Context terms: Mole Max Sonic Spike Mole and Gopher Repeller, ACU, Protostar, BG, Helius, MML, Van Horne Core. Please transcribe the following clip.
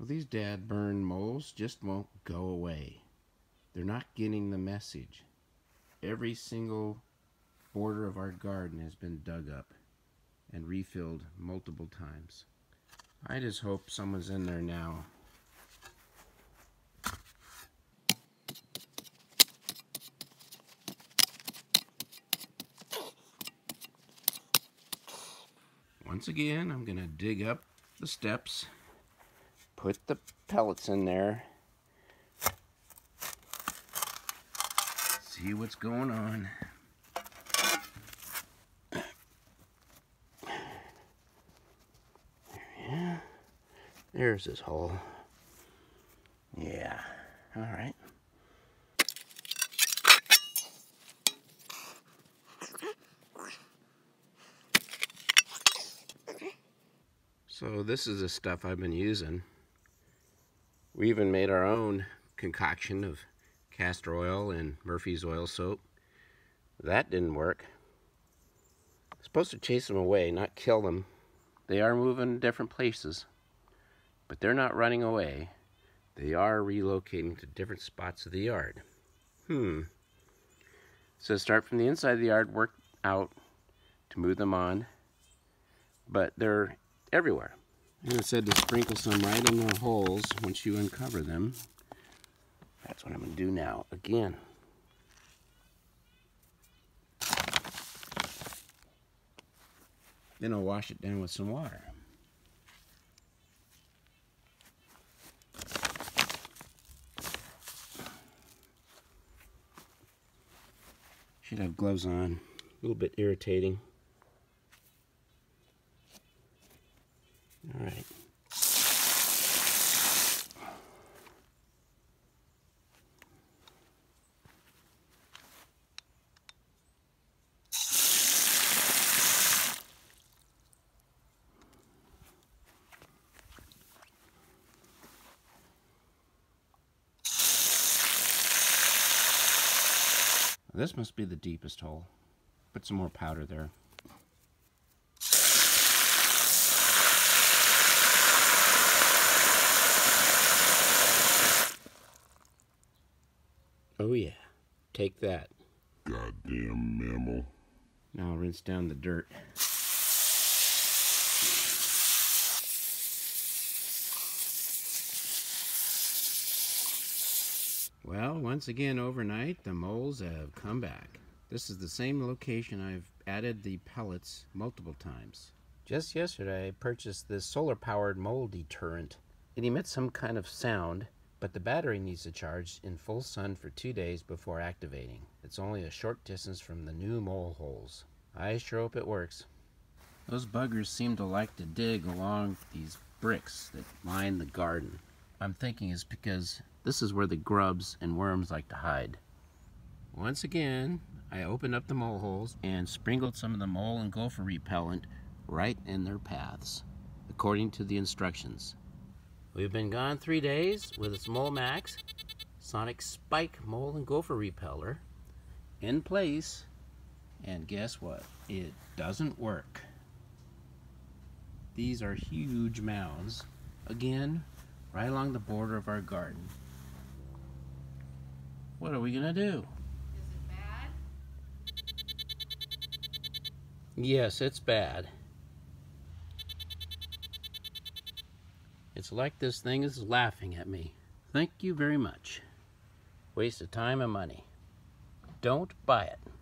Well, these dad burn moles just won't go away. They're not getting the message. Every single border of our garden has been dug up and refilled multiple times. I just hope someone's in there now. Once again, I'm going to dig up the steps, put the pellets in there, see what's going on. There's this hole. Yeah, all right. So this is the stuff I've been using. We even made our own concoction of castor oil and Murphy's oil soap. That didn't work. It's supposed to chase them away, not kill them. They are moving different places, but they're not running away. They are relocating to different spots of the yard. So start from the inside of the yard, work out to move them on, but they're everywhere. And it said to sprinkle some right in the holes once you uncover them. That's what I'm gonna do now, again. Then I'll wash it down with some water. Should have gloves on. A little bit irritating. All right. This must be the deepest hole. Put some more powder there. Oh yeah, take that. Goddamn mammal. Now I'll rinse down the dirt. Well, once again overnight, the moles have come back. This is the same location I've added the pellets multiple times. Just yesterday, I purchased this solar-powered mole deterrent. It emits some kind of sound, but the battery needs to charge in full sun for 2 days before activating. It's only a short distance from the new mole holes. I sure hope it works. Those buggers seem to like to dig along these bricks that line the garden. I'm thinking it's because this is where the grubs and worms like to hide. Once again, I opened up the mole holes and sprinkled some of the mole and gopher repellent right in their paths, according to the instructions. We've been gone 3 days with its Mole Max Sonic Spike Mole and Gopher Repeller in place, and guess what? It doesn't work. These are huge mounds, again, right along the border of our garden. What are we gonna do? Is it bad? Yes, it's bad. It's like this thing is laughing at me. Thank you very much. Waste of time and money. Don't buy it.